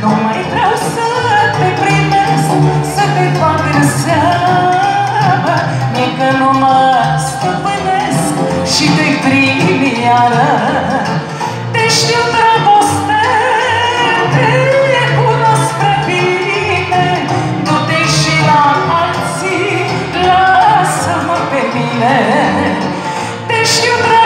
Nu mai vreau să te primesc, să te fac în seama, mie că nu mă stăpânesc și te-i prim iară. Te știu dragoste, te cunosc prea bine, du-te și la alții, lasă-mă pe mine. Te știu dragoste,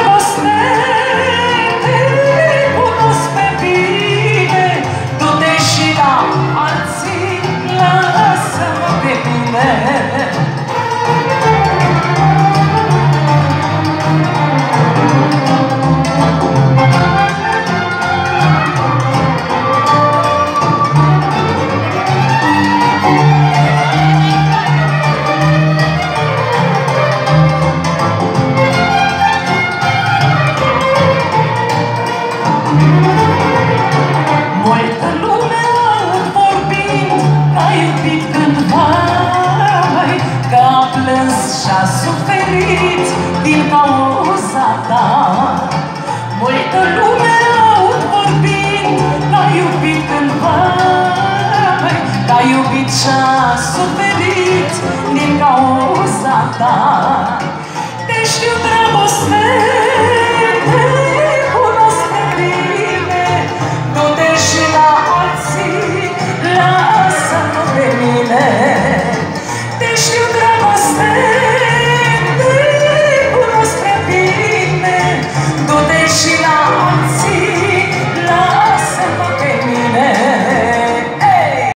multă lume aud vorbind, l-a iubit cândva, l-a iubit și-a suferit din cauza ta. Te știu dragoste.